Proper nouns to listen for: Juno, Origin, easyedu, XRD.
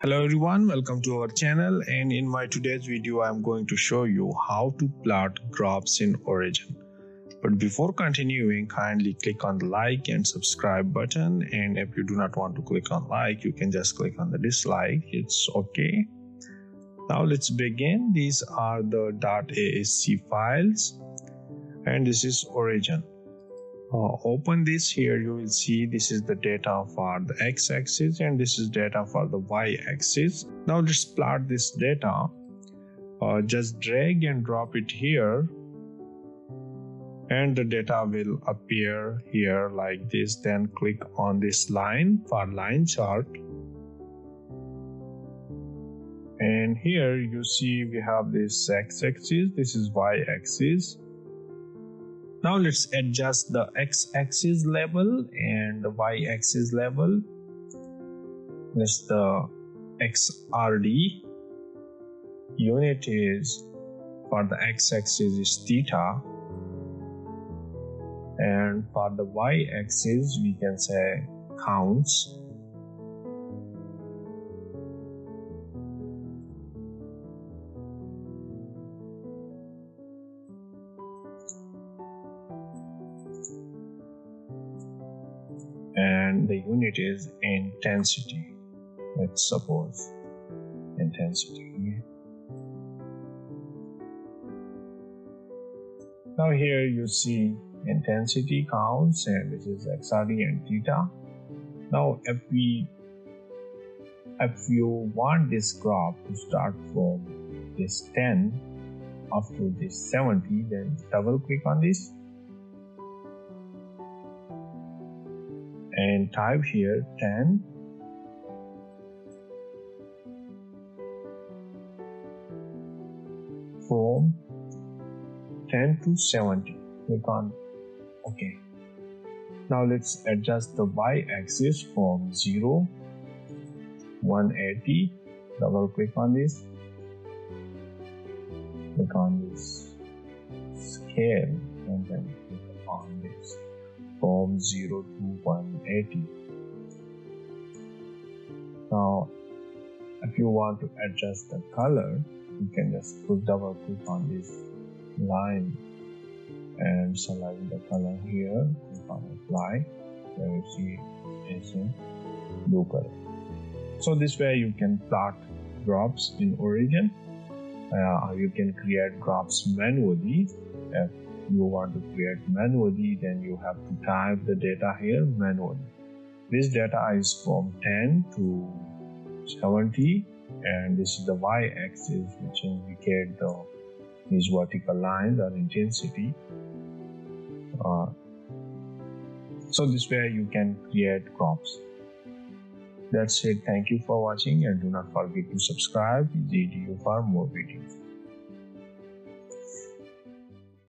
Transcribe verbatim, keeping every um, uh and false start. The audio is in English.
Hello everyone, welcome to our channel, and in my today's video I am going to show you how to plot graphs in Origin. But before continuing, kindly click on the like and subscribe button, and if you do not want to click on like, you can just click on the dislike, it's okay. Now let's begin. These are the .asc files and this is Origin. Uh, open this. Here you will see this is the data for the x-axis and this is data for the y-axis. Now let's plot this data. Uh, just drag and drop it here and the data will appear here like this. Then click on this line for line chart, and here you see we have this x-axis, this is y-axis. Now let's adjust the x-axis level and the y-axis level. That's the X R D. Unit is for the x-axis is theta, and for the y-axis we can say counts. And the unit is intensity. Let's suppose intensity. Now here you see intensity counts, and this is X R D and theta. Now if we if you want this graph to start from this ten up to this seventy, then double click on this and type here ten, from ten to seventy. Click on OK. Now let's adjust the y-axis from zero one eighty. Double click on this, click on this scale, and then click on this from zero to one eighty. Now if you want to adjust the color, you can just put double click on this line and select the color here, click on apply. There you see it's in blue color. So this way you can plot graphs in Origin. Uh, you can create graphs manually. If you want to create manually, then you have to type the data here manually. This data is from ten to seventy, and this is the y-axis, which indicate the these vertical lines or intensity. Uh, so this way you can create graphs. That's it. Thank you for watching, and do not forget to subscribe easyedu for more videos.